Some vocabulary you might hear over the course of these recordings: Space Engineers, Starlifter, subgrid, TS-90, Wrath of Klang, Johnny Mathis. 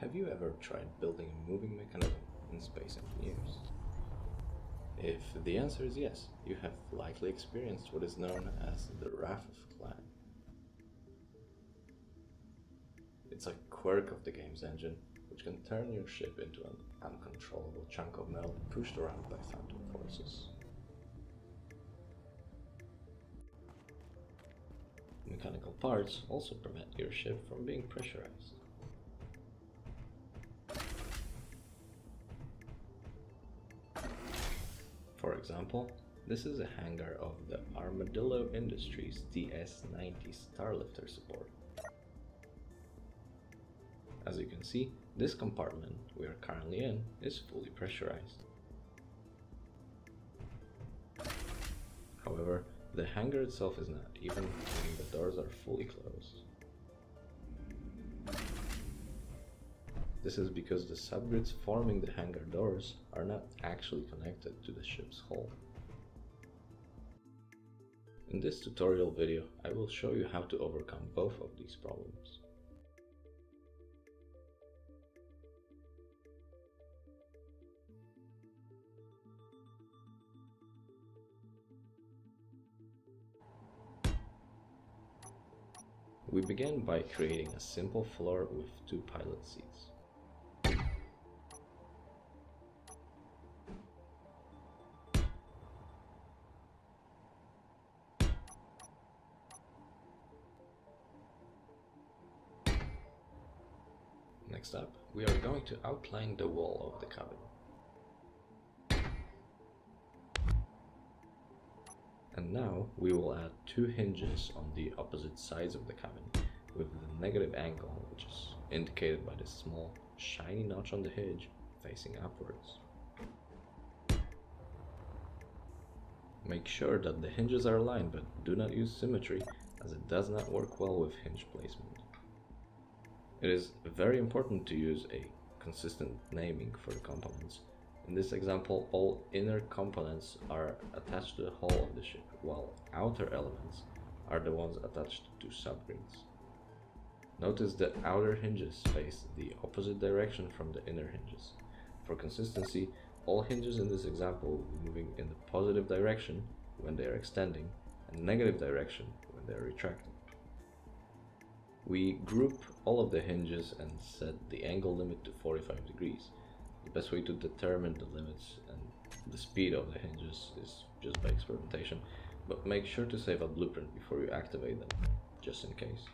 Have you ever tried building a moving mechanism in Space Engineers? If the answer is yes, you have likely experienced what is known as the Wrath of Klang. It's a quirk of the game's engine, which can turn your ship into an uncontrollable chunk of metal pushed around by phantom forces. Mechanical parts also prevent your ship from being pressurized. For example, this is a hangar of the Armadillo Industries TS-90 Starlifter support. As you can see, this compartment we are currently in is fully pressurized. However, the hangar itself is not, even when the doors are fully closed. This is because the subgrids forming the hangar doors are not actually connected to the ship's hull. In this tutorial video, I will show you how to overcome both of these problems. We begin by creating a simple floor with two pilot seats. Next up, we are going to outline the wall of the cabin. And now we will add two hinges on the opposite sides of the cabin with the negative angle, which is indicated by this small shiny notch on the hinge facing upwards. Make sure that the hinges are aligned, but do not use symmetry as it does not work well with hinge placement. It is very important to use a consistent naming for the components. In this example, all inner components are attached to the hull of the ship, while outer elements are the ones attached to subgrids. Notice that outer hinges face the opposite direction from the inner hinges. For consistency, all hinges in this example will be moving in the positive direction when they are extending and negative direction when they are retracting. We group all of the hinges and set the angle limit to 45 degrees. The best way to determine the limits and the speed of the hinges is just by experimentation, but make sure to save a blueprint before you activate them, just in case.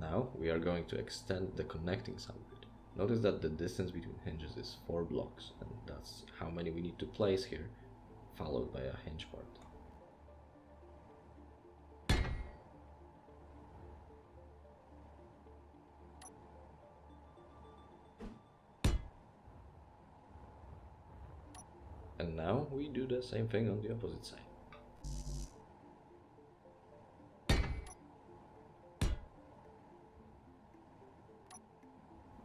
Now we are going to extend the connecting subgrid. Notice that the distance between hinges is 4 blocks, and that's how many we need to place here, followed by a hinge part. And now we do the same thing on the opposite side.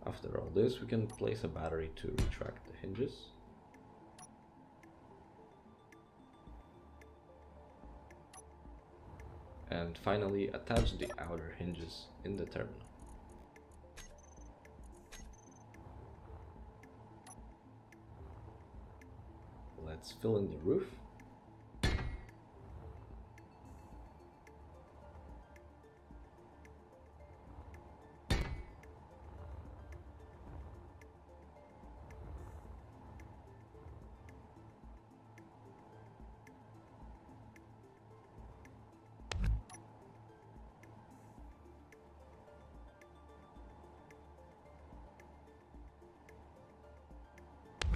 After all this, we can place a battery to retract the hinges. And finally, attach the outer hinges in the terminal. Let's fill in the roof.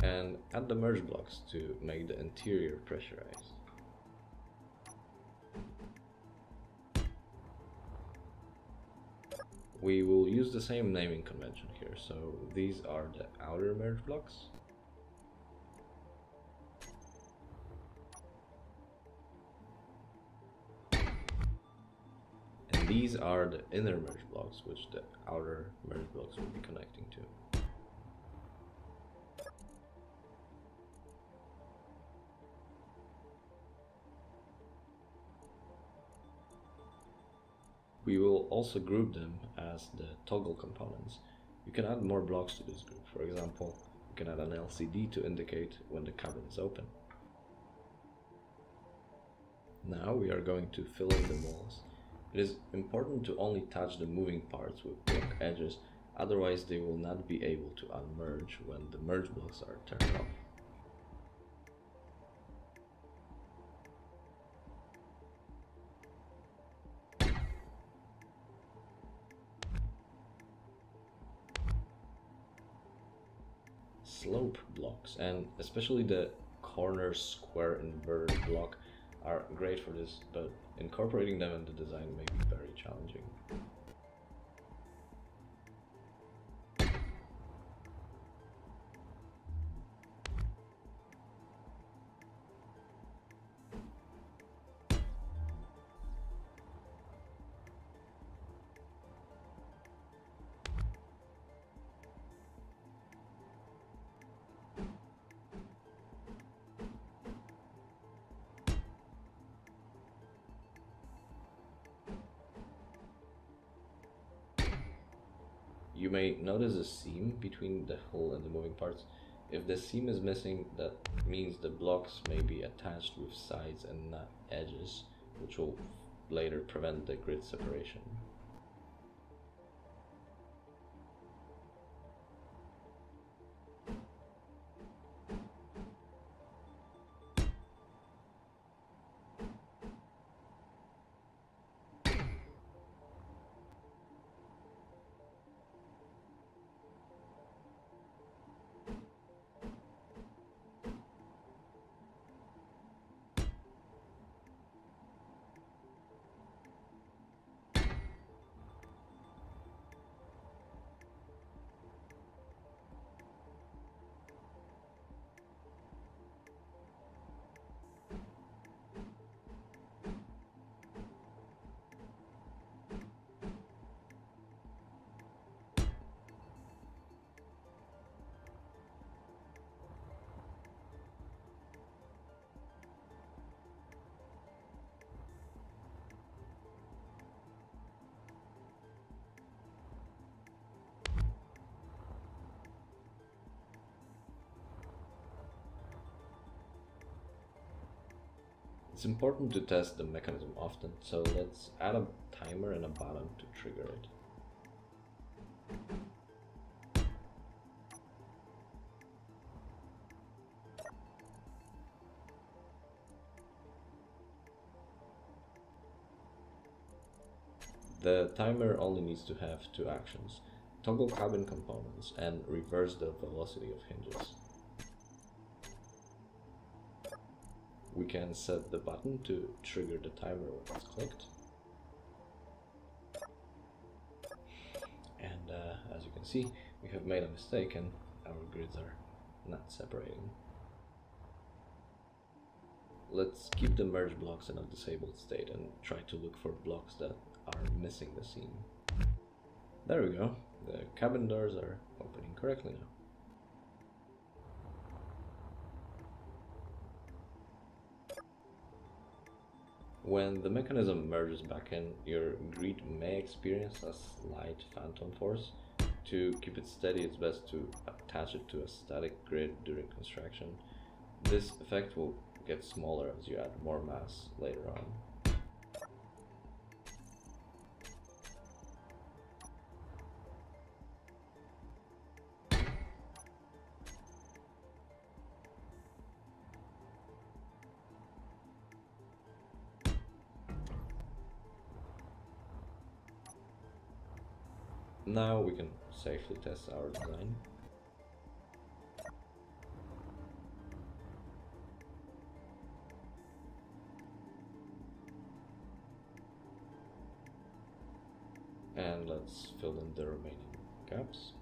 And add the merge blocks to make the interior pressurized. We will use the same naming convention here, so these are the outer merge blocks. And these are the inner merge blocks, which the outer merge blocks will be connecting to. We will also group them as the toggle components. You can add more blocks to this group. For example, you can add an LCD to indicate when the cabin is open. Now we are going to fill in the walls. It is important to only touch the moving parts with block edges, otherwise they will not be able to unmerge when the merge blocks are turned off. Slope blocks, and especially the corner square inverted block, are great for this, but incorporating them in the design may be very challenging. You may notice a seam between the hull and the moving parts. If the seam is missing, that means the blocks may be attached with sides and not edges, which will later prevent the grid separation. It's important to test the mechanism often, so let's add a timer and a button to trigger it. The timer only needs to have two actions: toggle cabin components and reverse the velocity of hinges. We can set the button to trigger the timer when it's clicked. And as you can see, we have made a mistake and our grids are not separating. Let's keep the merge blocks in a disabled state and try to look for blocks that are missing the seam. There we go, the cabin doors are opening correctly now. When the mechanism merges back in, your grid may experience a slight phantom force. To keep it steady, it's best to attach it to a static grid during construction. This effect will get smaller as you add more mass later on. Now we can safely test our design. And let's fill in the remaining gaps.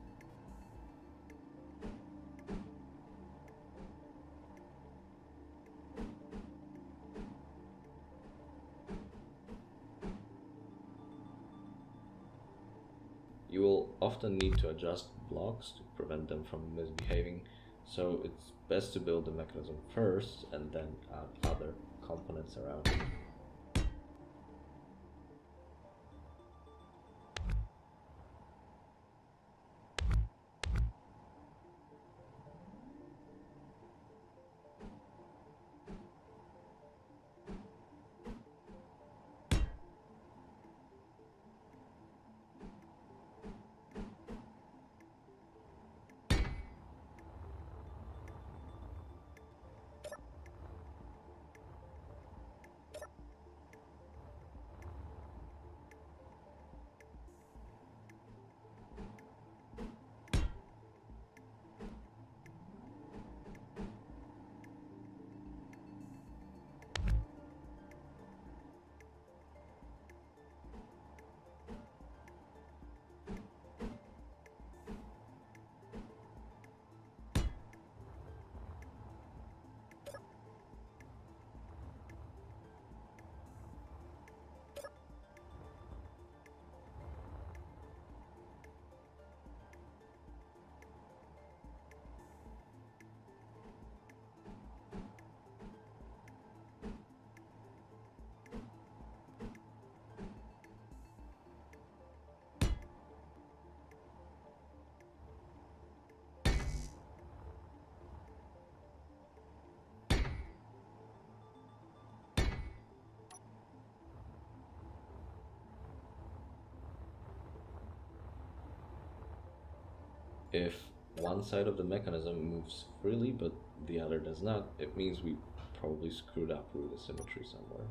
You will often need to adjust blocks to prevent them from misbehaving, so it's best to build the mechanism first and then add other components around it. if one side of the mechanism moves freely but the other does not, it means we probably screwed up with the symmetry somewhere.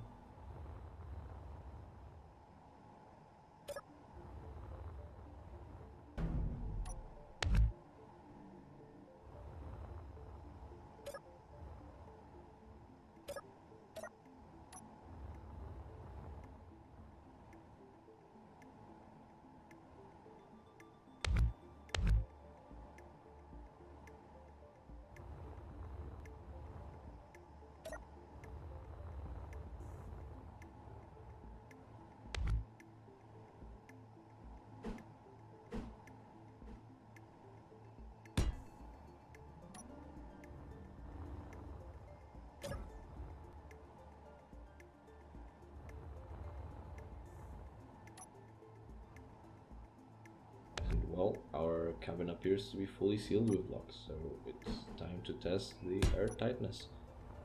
Well, our cabin appears to be fully sealed with blocks, so it's time to test the air tightness.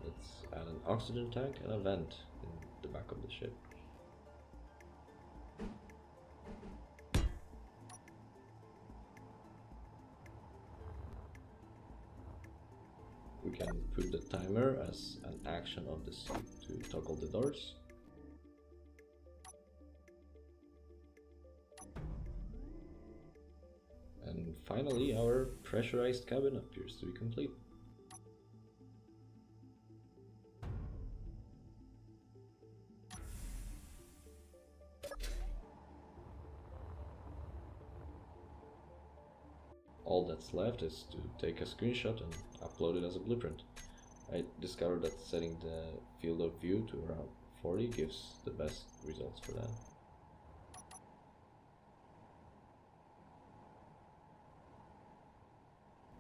Let's add an oxygen tank and a vent in the back of the ship. We can put the timer as an action of the seat to toggle the doors. And finally, our pressurized cabin appears to be complete. All that's left is to take a screenshot and upload it as a blueprint. I discovered that setting the field of view to around 40 gives the best results for that.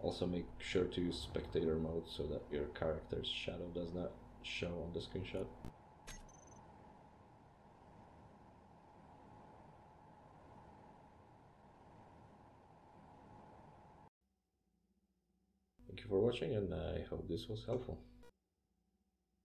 Also make sure to use spectator mode so that your character's shadow does not show on the screenshot. Thank you for watching, and I hope this was helpful.